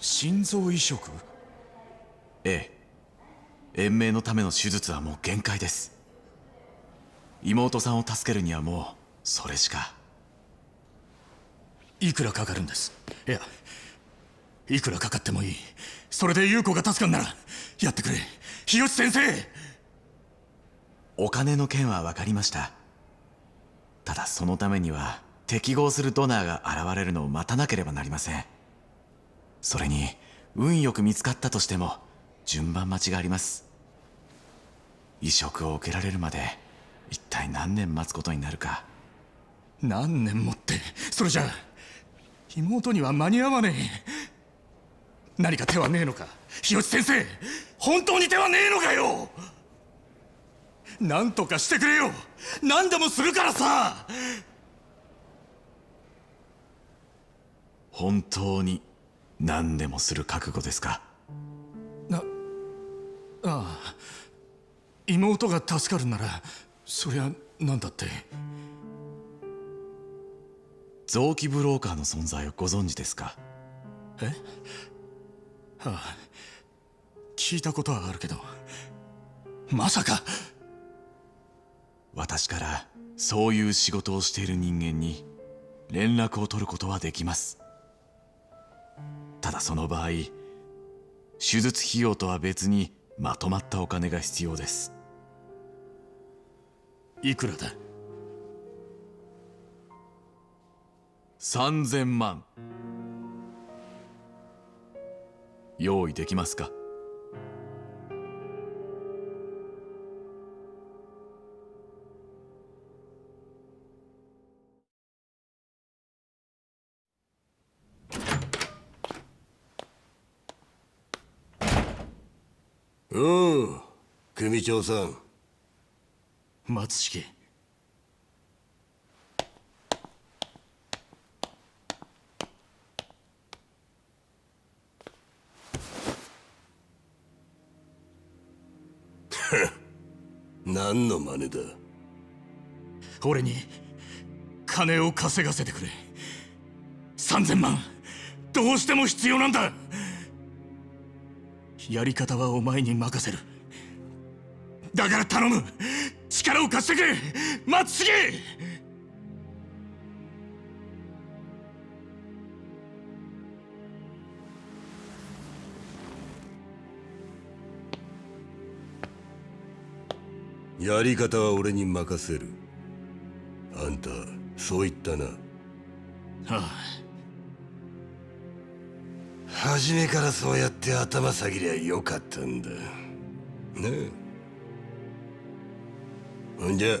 心臓移植？ええ、延命のための手術はもう限界です。妹さんを助けるにはもうそれしか。いくらかかるんです？いや、いくらかかってもいい。それで優子が助かんならやってくれ、日吉先生。お金の件は分かりました。ただそのためには適合するドナーが現れるのを待たなければなりません。それに運よく見つかったとしても順番待ちがあります。移植を受けられるまで一体何年待つことになるか。何年もって、それじゃあ妹には間に合わねえ。何か手はねえのか、日吉先生。本当に手はねえのかよ。何とかしてくれよ。何でもするからさ。本当に何でもする覚悟ですか？ああ、妹が助かるならそりゃ何だって。臓器ブローカーの存在をご存知ですか？え？ああ、聞いたことはあるけど、まさか。私からそういう仕事をしている人間に連絡を取ることはできます。ただその場合、手術費用とは別にまとまったお金が必要です。いくらだ？3000万。用意できますか？おう、組長さん。松式。何の真似だ。俺に金を稼がせてくれ。3000万、どうしても必要なんだ。やり方はお前に任せる。だから頼む、力を貸してくれ、松重。やり方は俺に任せる。あんたそう言ったな。ああ、初めからそうやって頭下げりゃよかったんだ。ねえ、ほんじゃ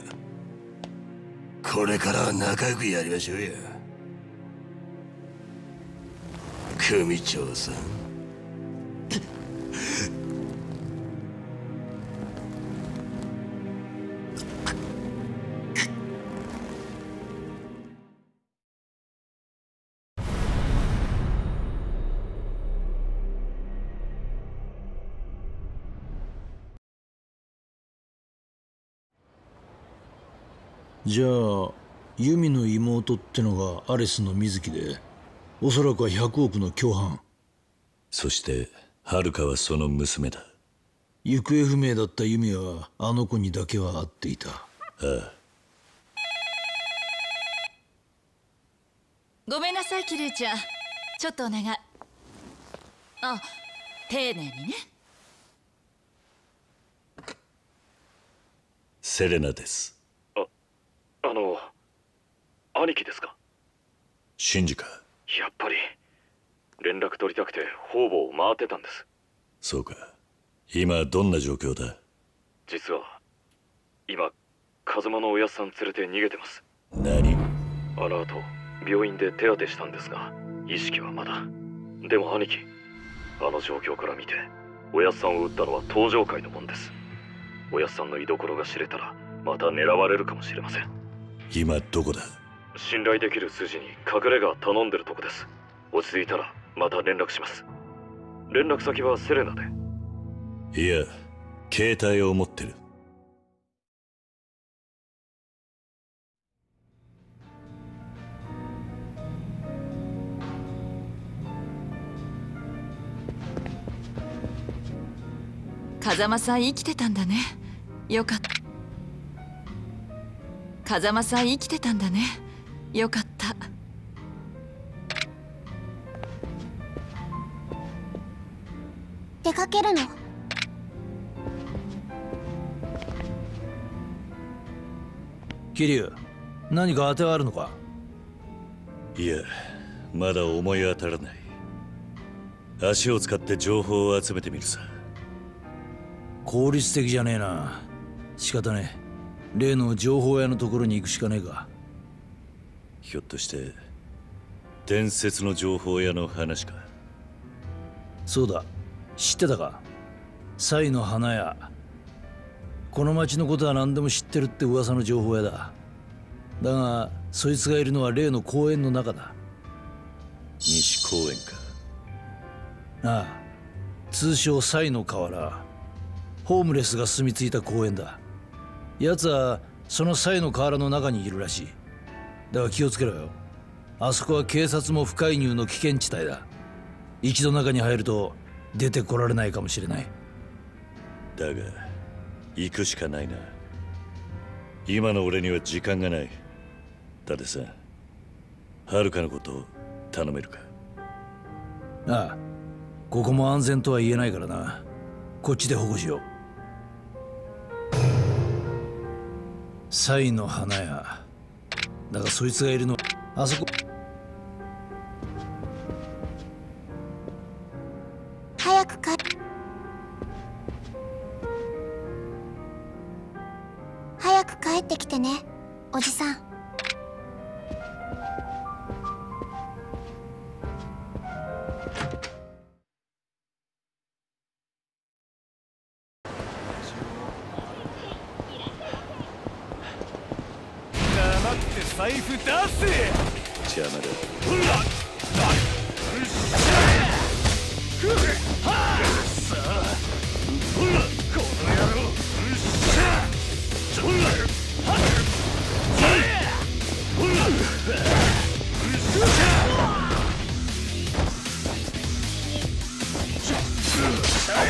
これからは仲良くやりましょうや、組長さん。じゃあユミの妹ってのがアレスの水木で、おそらくは100億の共犯。そして遥はその娘だ。行方不明だったユミはあの子にだけは会っていた。ああ、ごめんなさい、キリュウちゃん。ちょっとお願い。あ、丁寧にね。セレナです。兄貴ですか？シンジか。やっぱり連絡取りたくて方々を回ってたんです。そうか。今どんな状況だ？実は今風間のおやっさん連れて逃げてます。何？アラート。病院で手当てしたんですが意識はまだ。でも兄貴、あの状況から見ておやっさんを撃ったのは東上界のもんです。おやっさんの居所が知れたらまた狙われるかもしれません。今どこだ？信頼できる筋に隠れが頼んでるとこです。落ち着いたらまた連絡します。連絡先はセレナで。いや、携帯を持ってる。風間さん生きてたんだね。よかった。風間さん生きてたんだね。よかった。出かけるの？桐生、何か当てはあるのか？いや、まだ思い当たらない。足を使って情報を集めてみるさ。効率的じゃねえな。仕方ねえ。例の情報屋のところに行くしかねえか。ひょっとして伝説の情報屋の話か？そうだ、知ってたか？サイの花屋。この町のことは何でも知ってるって噂の情報屋だ。だがそいつがいるのは例の公園の中だ。西公園か。ああ、通称サイの河原。ホームレスが住み着いた公園だ。奴はそのサイの河原の中にいるらしい。だが気をつけろよ。あそこは警察も不介入の危険地帯だ。一度中に入ると出てこられないかもしれない。だが行くしかないな。今の俺には時間がない。だってさ、遥のことを頼めるか？ああ、ここも安全とは言えないからな。こっちで保護しよう。サイの花屋。だがそいつがいるのはあそこ。早く帰る。早く帰ってきてね、おじさん。黙って財布出せ。邪魔だ。ほら。うっしゃ。さあ。ほら。この野郎。うっしゃ。ほら。ほら。うっしゃ。はい。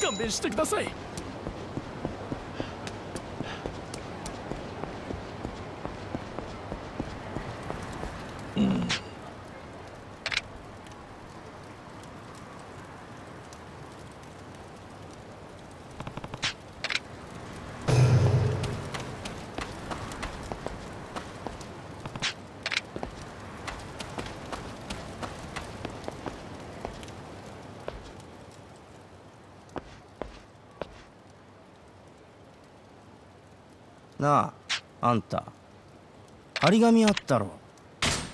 勘弁してください。なあ、あんた張り紙あったろ、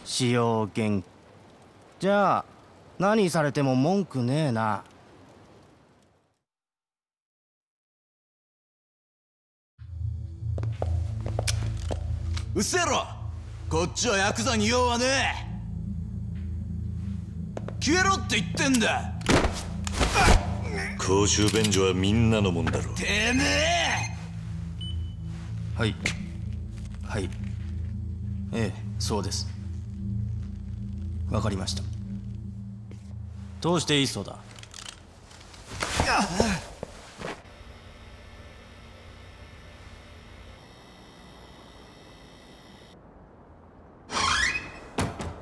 使用限。じゃあ何されても文句ねえな。うっせえろ、こっちはヤクザに用はねえ。消えろって言ってんだ。公衆便所はみんなのもんだろ。てめえ。はいはい、ええ、そうです。わかりました。どうしていいそうだ。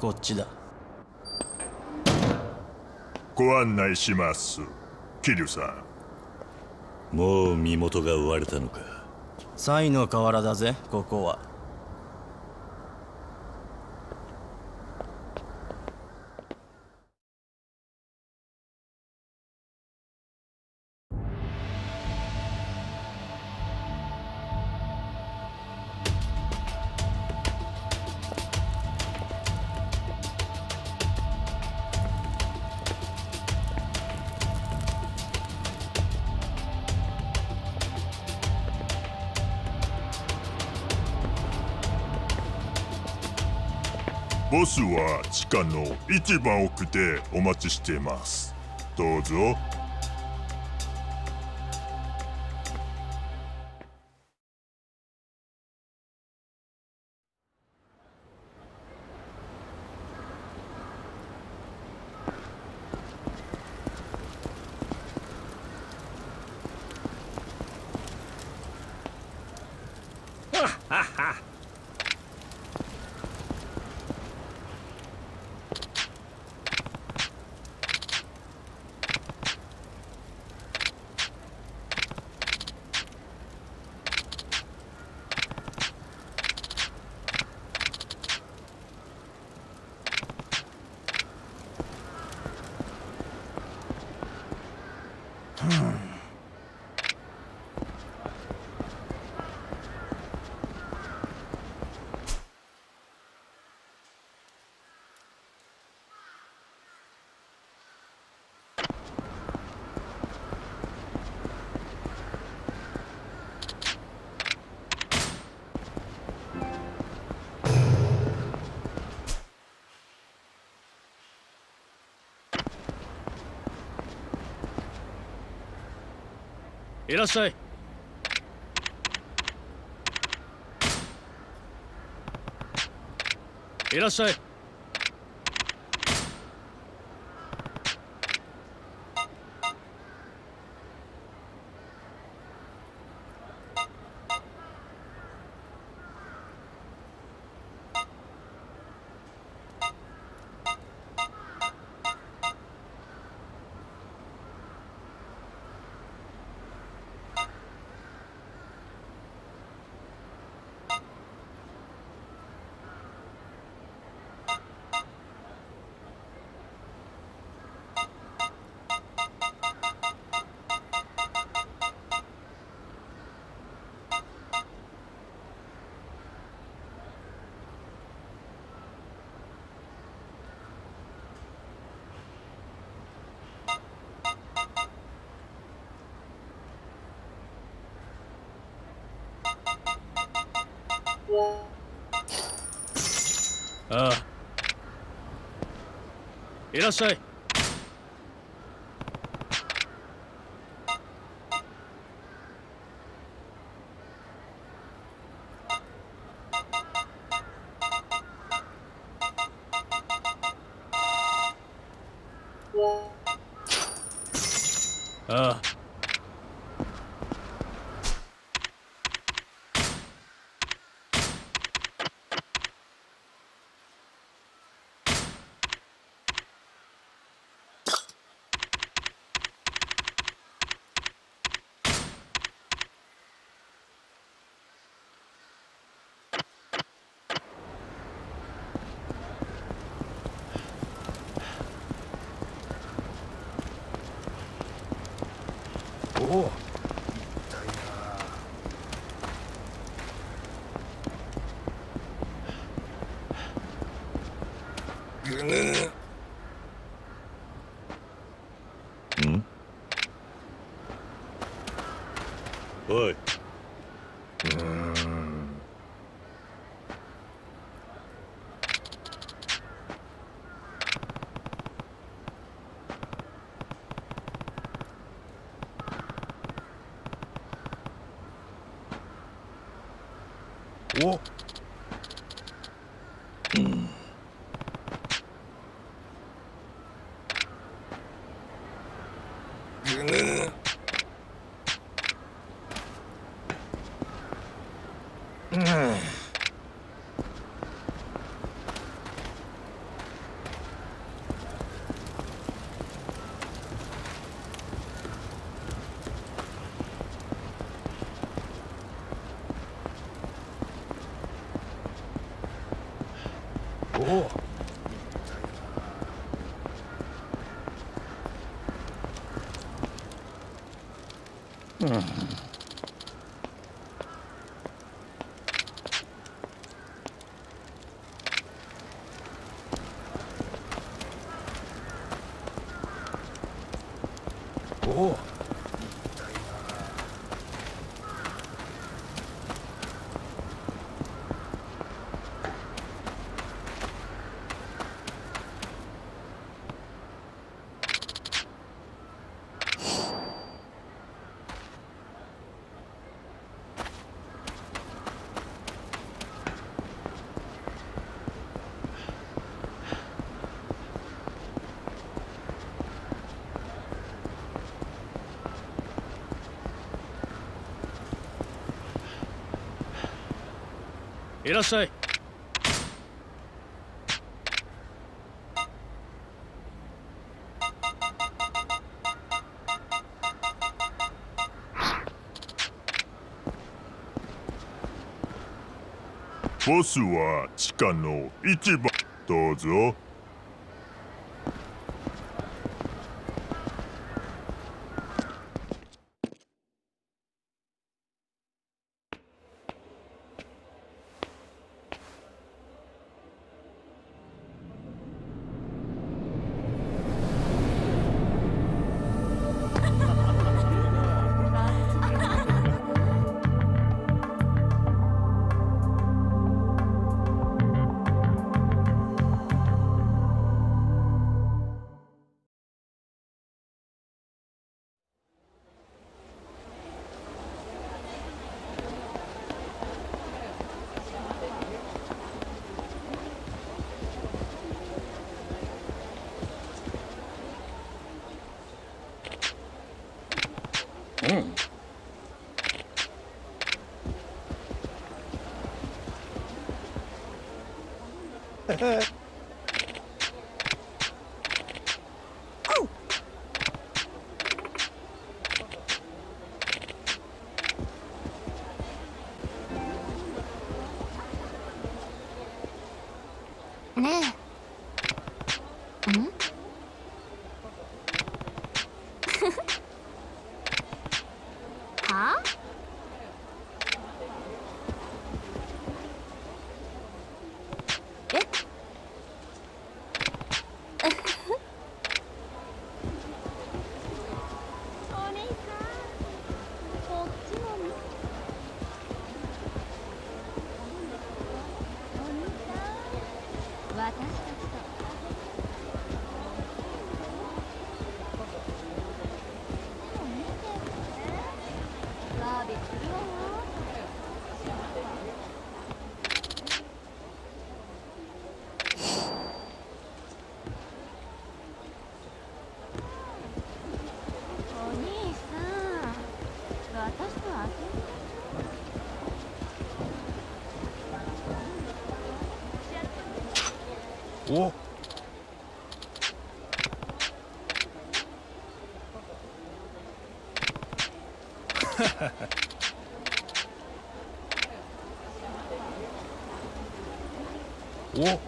こっちだ。ご案内します、桐生さん。もう身元が追われたのか。才の河原だぜ、ここは。ボスは地下の一番奥でお待ちしています。どうぞ。いらっしゃい。いらっしゃい。ああ、いらっしゃい。ああ、おお、痛いな。ぐぬぬ。ん？おい。お、うん、ぐぬぬ。うん。お、うん、お、いらっしゃい。ボスは地下の市場、どうぞ。うん。ねえ。うん？はあ？え？お姉さん、こっちも見て。お兄さん、私たちと。お、お、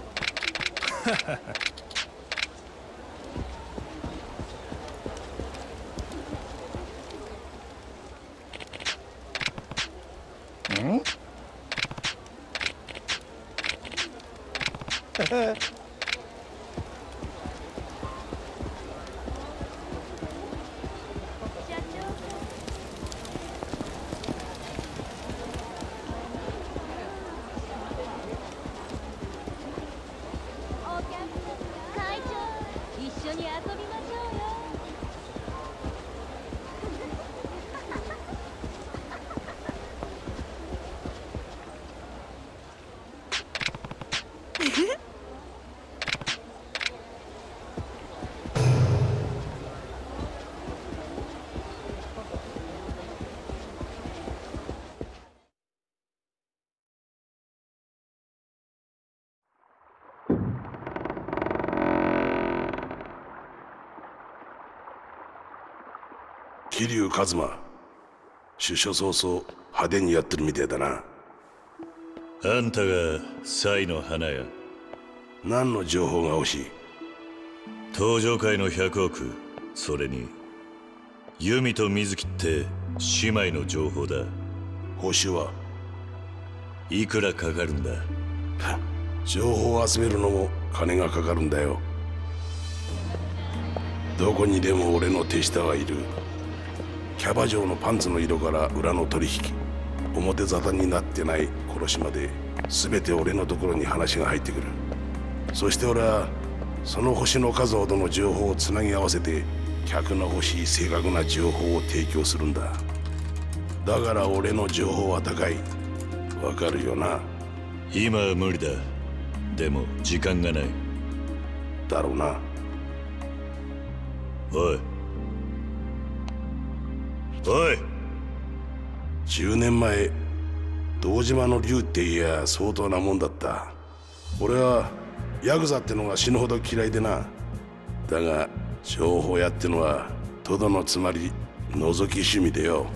ん？桐生一馬、出所早々派手にやってるみてえだな。あんたが才の花や。何の情報が欲しい？登場界の100億、それに由美と水木って姉妹の情報だ。報酬はいくらかかるんだ？情報を集めるのも金がかかるんだよ。どこにでも俺の手下はいる。キャバ嬢のパンツの色から裏の取引、表沙汰になってない殺しまで全て俺のところに話が入ってくる。そして俺はその星の数ほどの情報をつなぎ合わせて客の欲しい正確な情報を提供するんだ。だから俺の情報は高い。わかるよな？今は無理だ。でも時間がないだろうな。おいおい、10年前堂島の竜っていや相当なもんだった。俺はヤクザってのが死ぬほど嫌いでな。だが情報屋ってのはとどのつまり覗き趣味でよ。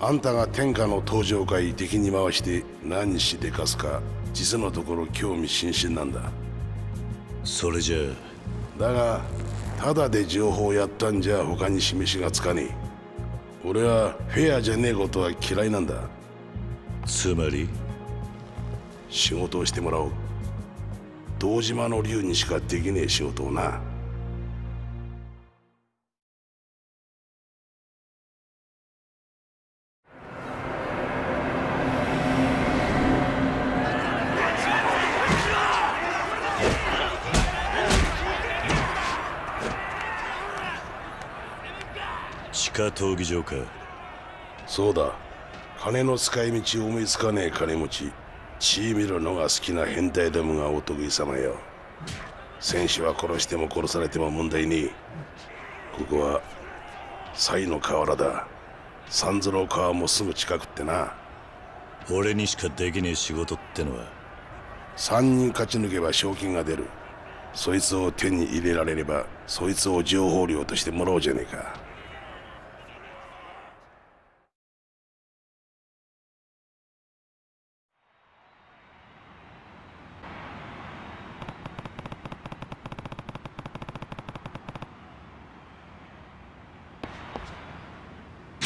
あんたが天下の登場界敵に回して何しでかすか実のところ興味津々なんだ。それじゃだがただで情報やったんじゃ他に示しがつかねえ。俺はフェアじゃねえことは嫌いなんだ。つまり仕事をしてもらおう。堂島の竜にしかできねえ仕事をな。闘技場か。そうだ、金の使い道を思いつかねえ金持ち、血見るのが好きな変態どもがお得意様よ。戦士は殺しても殺されても問題ねえ。ここはサイの河原だ。三途の川もすぐ近くってな。俺にしかできねえ仕事ってのは3人勝ち抜けば賞金が出る。そいつを手に入れられればそいつを情報料としてもらおうじゃねえか。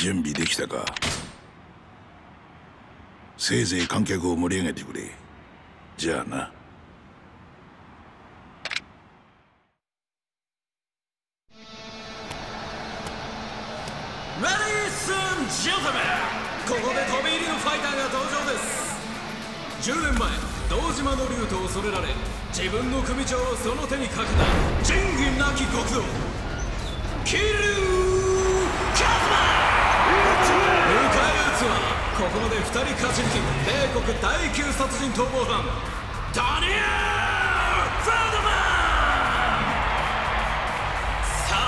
準備できたか？せいぜい観客を盛り上げてくれ。じゃあな。レディース&ジェントルメン、ここで飛び入りのファイターが登場です。10年前堂島の竜と恐れられ自分の組長をその手にかけた仁義なき極道桐生一馬。ここまで2人勝ち抜き米国第9殺人逃亡犯ダニエル・フェルドマン。さあ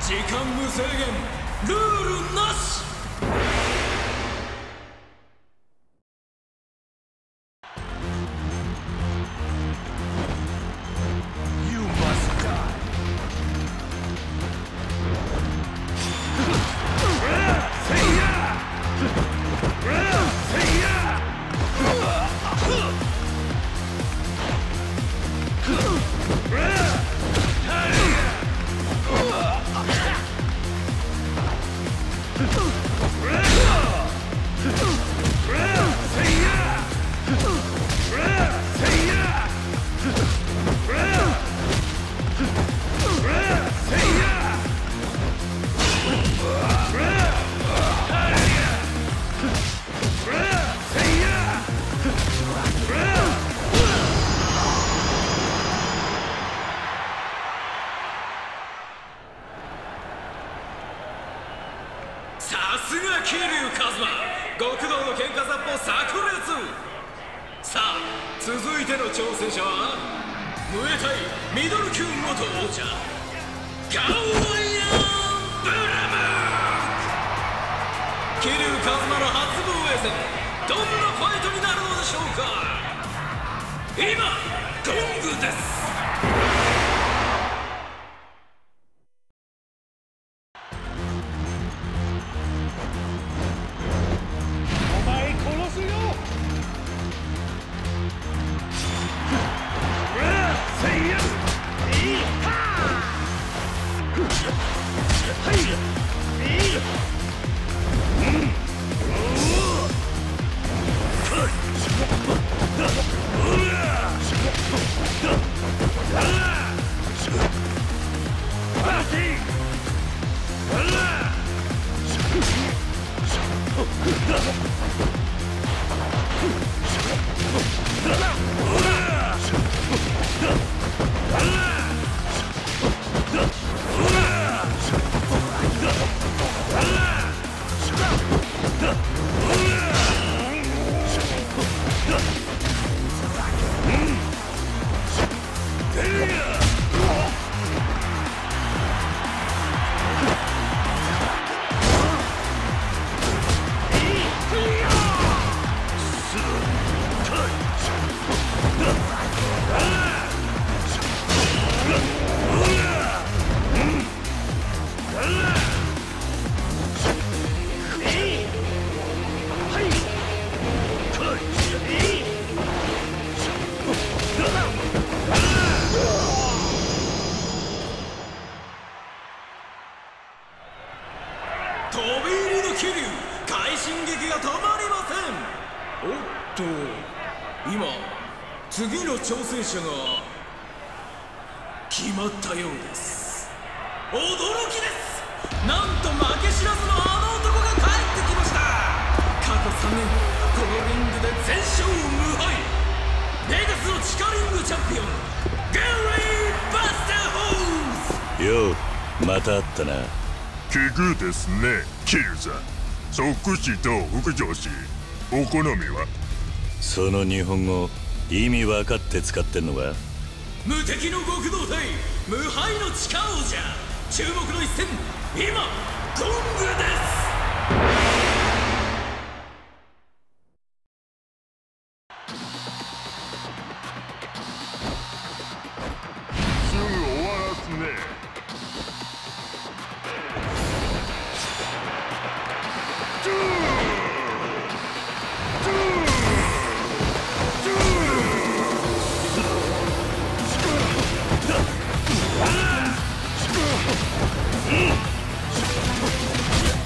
時間無制限、ルールなし。桐生一馬、極道の喧嘩雑法炸裂。さあ続いての挑戦者はムエタイミドル級元王者ガオイアン・ブラム。桐生一馬の初防衛戦、どんなファイトになるのでしょうか。今ゴングです。飛び入りの桐生、快進撃が止まりません。おっと、今次の挑戦者が決まったようです。驚きです。なんと負け知らずのあの男が帰ってきました。過去3年このリングで全勝無敗、ベガスの地下リングチャンピオンガリー・バスター・ホーズ。よう、また会ったな。奇遇ですね、キルザ。即死と副上司、お好みは？その日本語、意味分かって使ってんのか？無敵の極道隊、無敗の地下王者、注目の一戦、今、ゴングです。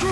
Go!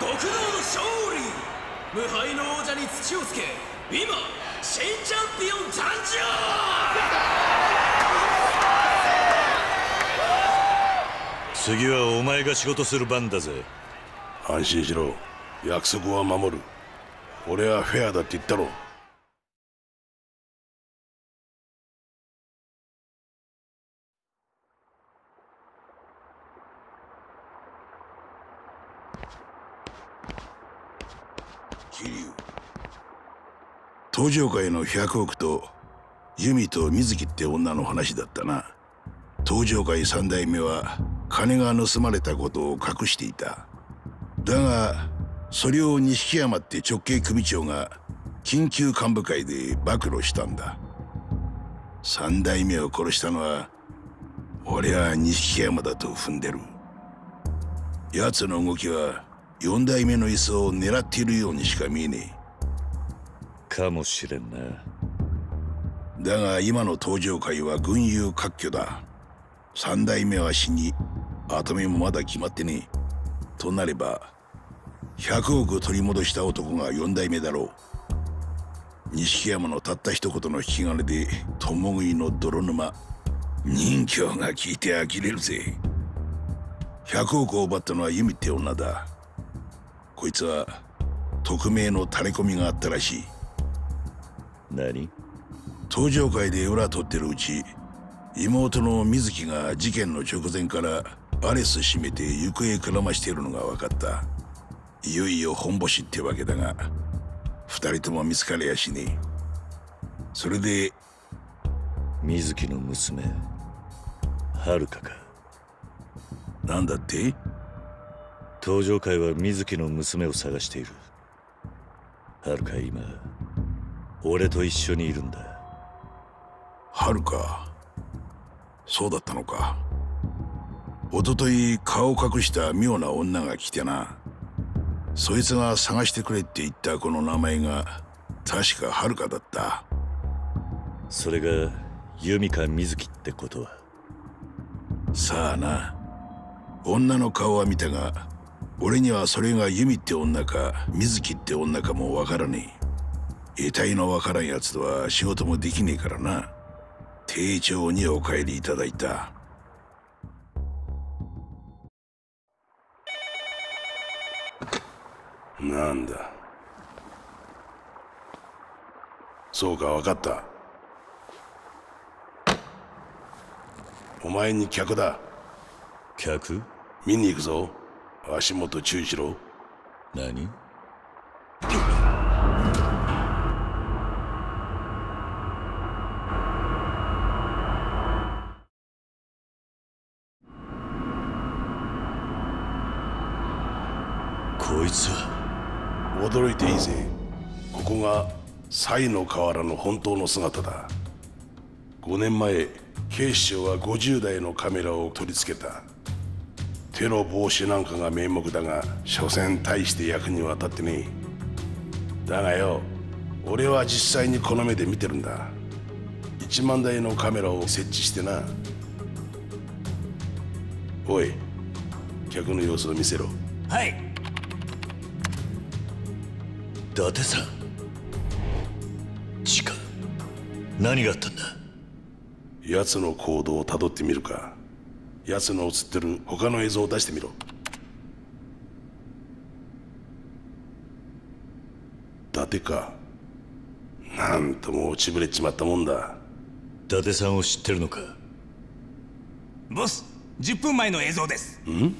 極道の勝利、無敗の王者に土をつけ、今新チャンピオン誕生。次はお前が仕事する番だぜ。安心しろ、約束は守る。俺はフェアだって言ったろ。東上界の100億と由美と水木って女の話だったな。東上界三代目は金が盗まれたことを隠していた。だがそれを錦山って直系組長が緊急幹部会で暴露したんだ。三代目を殺したのは俺は錦山だと踏んでる。奴の動きは四代目の椅子を狙っているようにしか見えねえ。かもしれんな。だが今の東上界は群雄割拠だ。三代目は死に、跡目もまだ決まってねえ。となれば100億取り戻した男が4代目だろう。錦山のたった一言の引き金で共食いの泥沼人形が聞いて呆れるぜ。100億を奪ったのは由美って女だ。こいつは匿名の垂れ込みがあったらしい。何？東上界で裏取ってるうち、妹の水木が事件の直前からアレス閉めて行方くらましているのが分かった。いよいよ本星ってわけだが、二人とも見つかりやしねえ。それで水木の娘遥かなんだって。東上界は水木の娘を探している。遥か今俺と一緒にいるんだ。遥か、そうだったのか。おととい顔を隠した妙な女が来てな。そいつが探してくれって言ったこの名前が確か遥かだった。それが由美か水木ってことは。さあな。女の顔は見たが、俺にはそれが由美って女か水木って女かもわからねえ。得体のわからんやつとは仕事もできねえからな。丁重にお帰りいただいた。なんだ、そうか、分かった。お前に客だ。客？見に行くぞ。足元注意しろ。何？こいつは。驚いていいぜ。ここが賽の河原の本当の姿だ。5年前、警視庁は50台のカメラを取り付けた。テロ防止なんかが名目だが、所詮大して役には立ってねえ。だがよ、俺は実際にこの目で見てるんだ。1万台のカメラを設置してな。おい、客の様子を見せろ。はい。伊達さん、チカ、何があったんだ。奴の行動をたどってみるか。奴の映ってる他の映像を出してみろ。伊達か。なんとも落ちぶれちまったもんだ。伊達さんを知ってるのか。ボス、10分前の映像です。ん？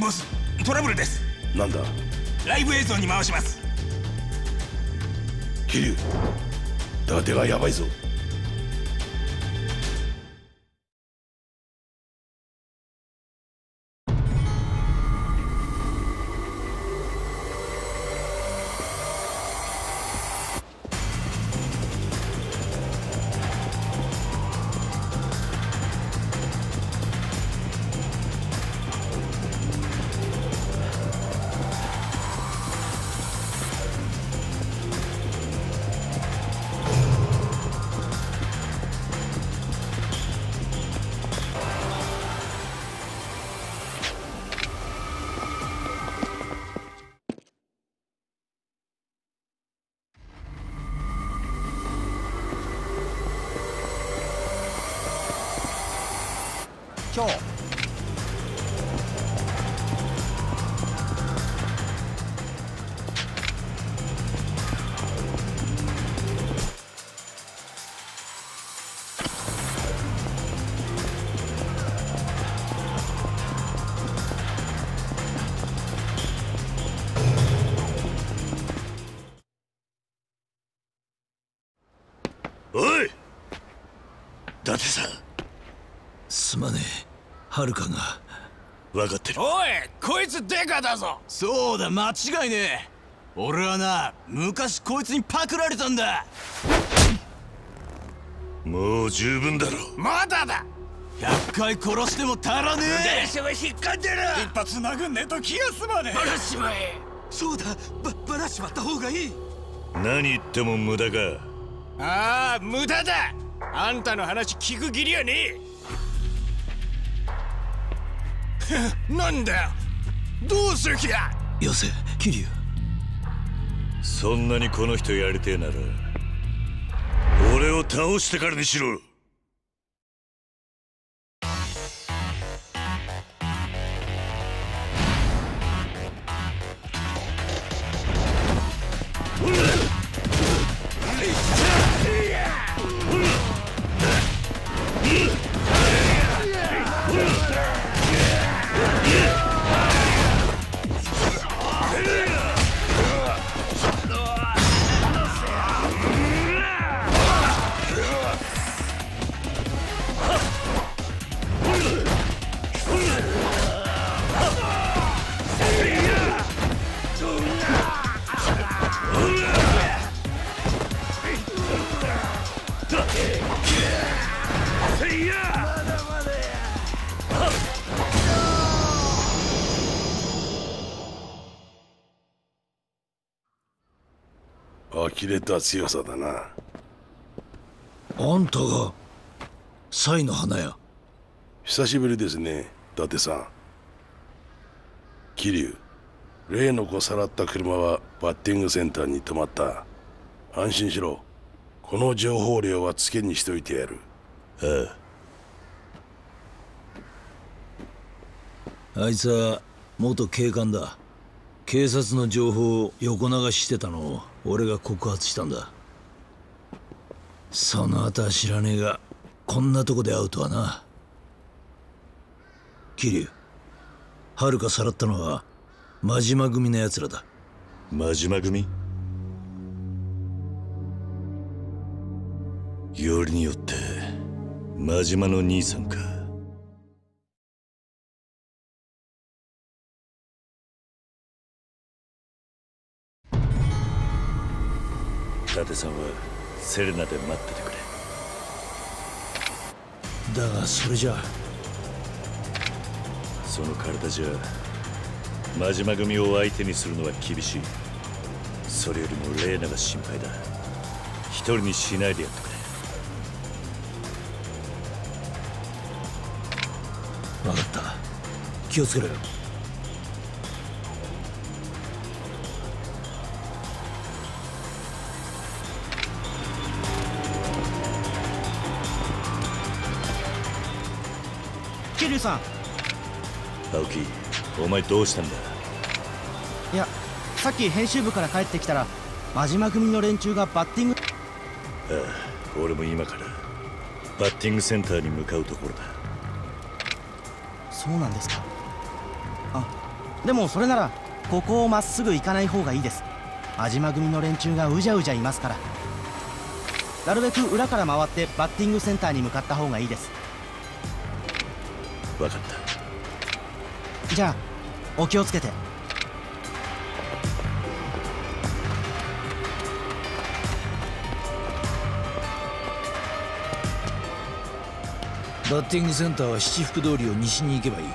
ボス、トラブルです。なんだ。ライブ映像に回します。桐生、伊達がやばいぞ。今日おい、伊達さん。すまねえ、はるかが。分かってる。おい、こいつデカだぞ。そうだ、間違いねえ。俺はな、昔こいつにパクられたんだ。もう十分だろ。まだだ。100回殺しても足らねえ。電車は引っかんでる。一発殴んねえと気が済まねえ。ばらしまえ。そうだ、ばらしまった方がいい。何言っても無駄か。ああ、無駄だ。あんたの話聞く義理はねえ。なんだよ、どうする気だ。よせ、桐生。そんなにこの人やりてえなら俺を倒してからにしろ。呆れた強さだな。あんたがサイの花や。久しぶりですね、伊達さん。桐生、例の子さらった車はバッティングセンターに止まった。安心しろ、この情報量はつけにしといてやる。ああ、あいつは元警官だ。警察の情報を横流ししてたのを俺が告発したんだ。その後は知らねえが、こんなとこで会うとはな。桐生、はるかさらったのは真島組のやつらだ。真島組？よりによって真島の兄さんか。伊達さんはセレナで待っててくれ。だがそれじゃあ、その体じゃ真島組を相手にするのは厳しい。それよりもレーナが心配だ。一人にしないでやってくれ。分かった、気をつけろよ。桐生さん。青木、お前どうしたんだ。いや、さっき編集部から帰ってきたら真島組の連中がバッティング。ああ、俺も今からバッティングセンターに向かうところだ。そうなんですか。あ、でもそれならここをまっすぐ行かない方がいいです。真島組の連中がうじゃうじゃいますから、なるべく裏から回ってバッティングセンターに向かった方がいいです。分かった。じゃあお気をつけて。バッティングセンターは七福通りを西に行けばいい。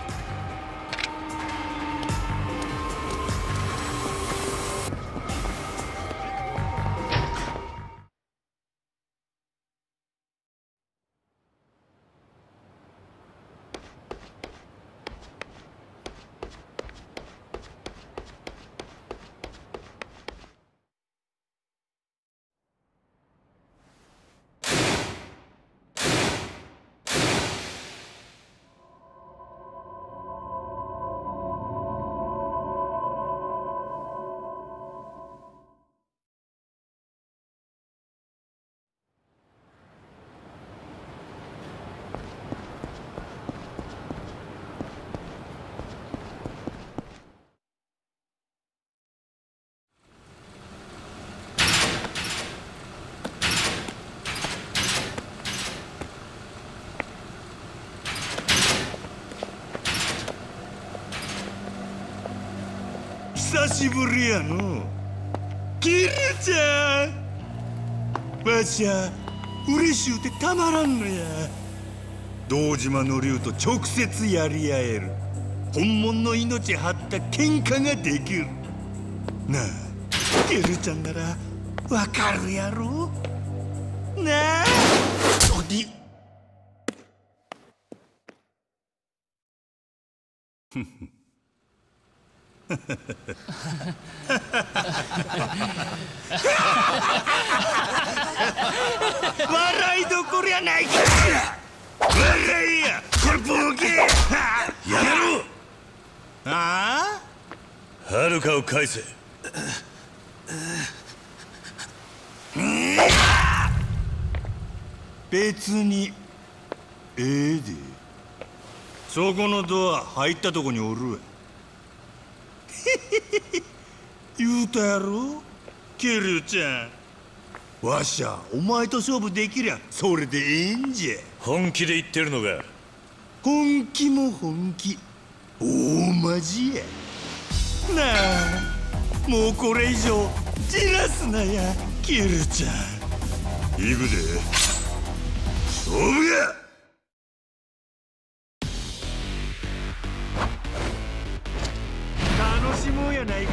久しぶりやの。キルちゃん、わしゃ嬉しゅうてたまらんのや。堂島の竜と直接やり合える。本物の命張った喧嘩ができる。なあ、キルちゃんならわかるやろ。なあ、おぎ。ふふ。笑いどころやないか。笑いや、これボケ。やめろ。ああ？はるかを返せ。別にええで。そこのドア入ったとこにおるわ。言うたやろ、キルちゃん。わしゃお前と勝負できりゃそれでええんじゃ。本気で言ってるのが。本気も本気、大マジや。なあ、もうこれ以上じらすなや、キルちゃん。行くで、勝負や。もうやないか。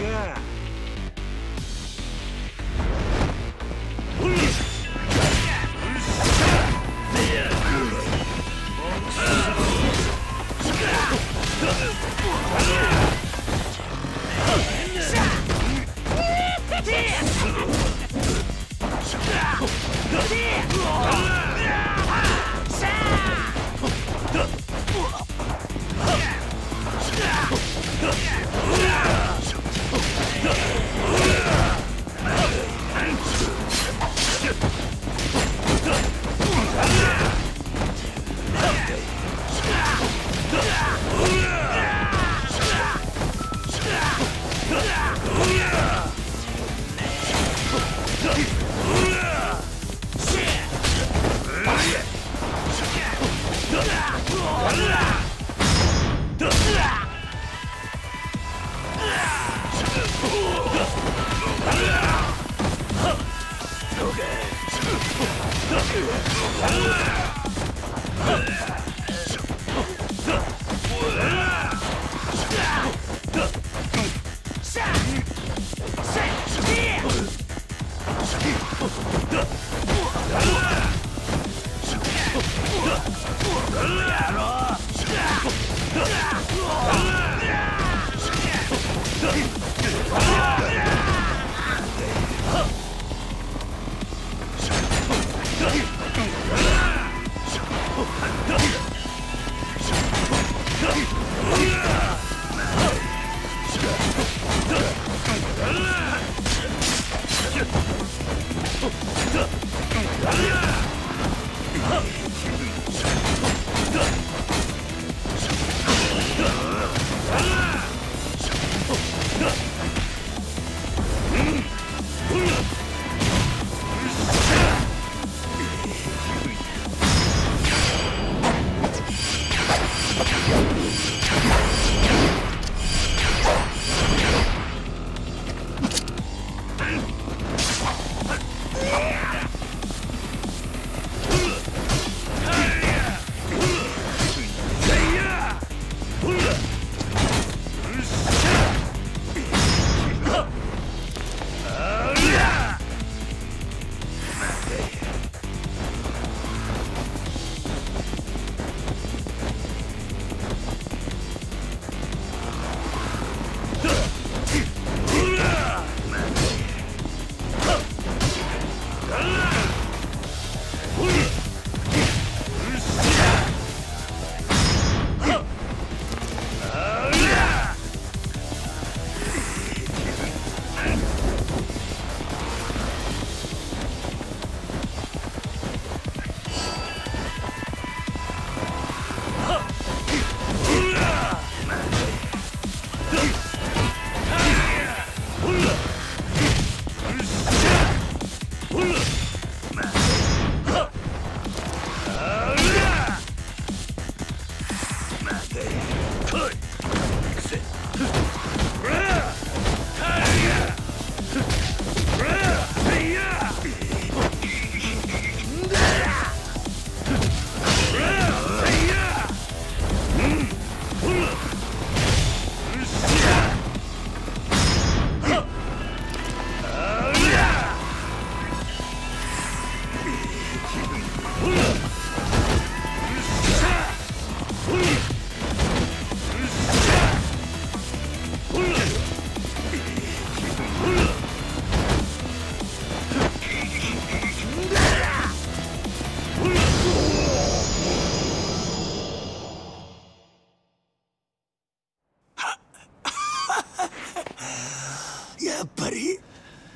やっぱり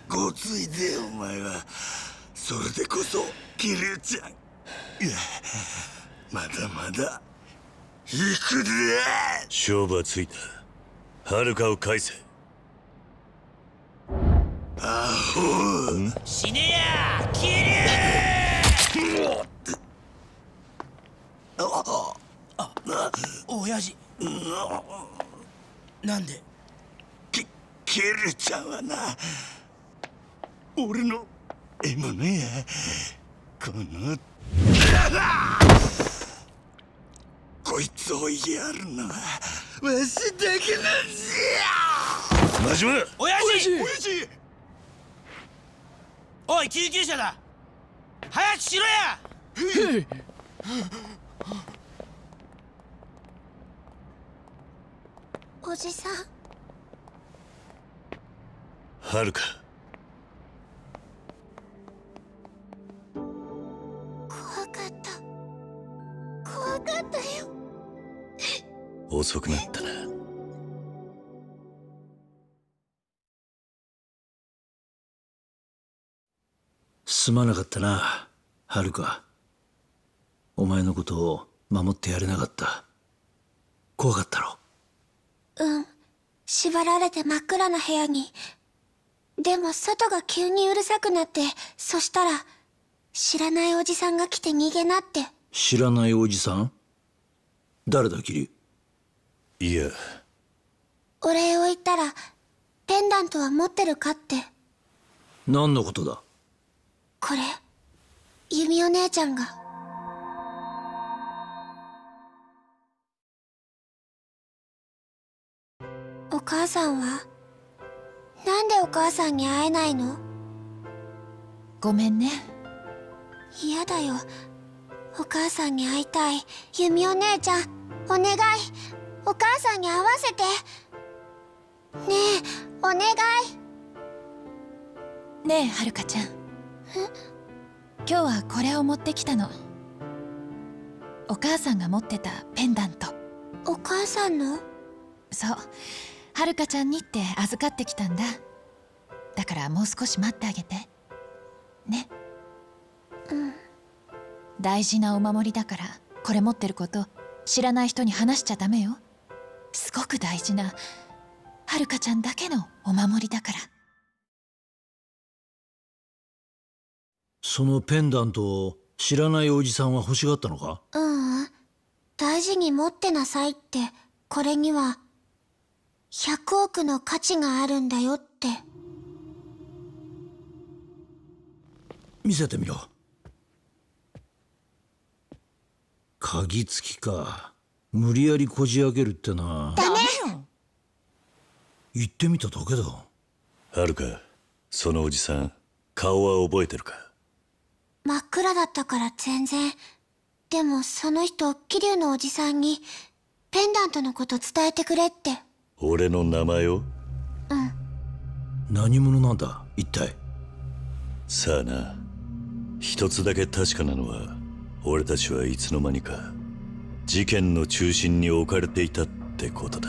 ごついぜお前は。それでこそ桐生ちゃん、まだまだ行くで。勝負はついた。遥を返せ。アホ、死ねや桐生。親父、なんでキルちゃんはな、俺の獲物や。このこいつをやるのはわしだけなんじゃ。真島、親父、おい、救急車だ、早くしろや。おじさん、遥、こわかった、怖かったよ。遅くなったな。すまなかったな、遥。お前のことを守ってやれなかった。怖かったろ。うん、縛られて真っ暗な部屋に。でも外が急にうるさくなって、そしたら知らないおじさんが来て逃げなって。知らないおじさん？誰だ桐生。いや、お礼を言ったらペンダントは持ってるかって。何のことだ？これ由美お姉ちゃんが。お母さんは？なんでお母さんに会えないの？ごめんね。嫌だよ、お母さんに会いたい。由美お姉ちゃん、お願い、お母さんに会わせて。ねえ、お願い。ねえ、遥ちゃん。今日はこれを持ってきたの。お母さんが持ってたペンダント。お母さんの？そう、遥ちゃんにって預かってきたんだ。だからもう少し待ってあげてね。うん、大事なお守りだから、これ持ってること知らない人に話しちゃダメよ。すごく大事な、遥ちゃんだけのお守りだから。そのペンダントを知らないおじさんは欲しがったのか？うん、大事に持ってなさいって。これには100億の価値があるんだよって。見せてみろ。鍵付きか。無理やりこじ開けるってな。ダメよ、言ってみただけだ。遥、そのおじさん顔は覚えてるか？真っ暗だったから全然。でもその人、桐生のおじさんにペンダントのこと伝えてくれって。俺の名前を？うん。何者なんだ一体？さあな、一つだけ確かなのは、俺たちはいつの間にか事件の中心に置かれていたってことだ。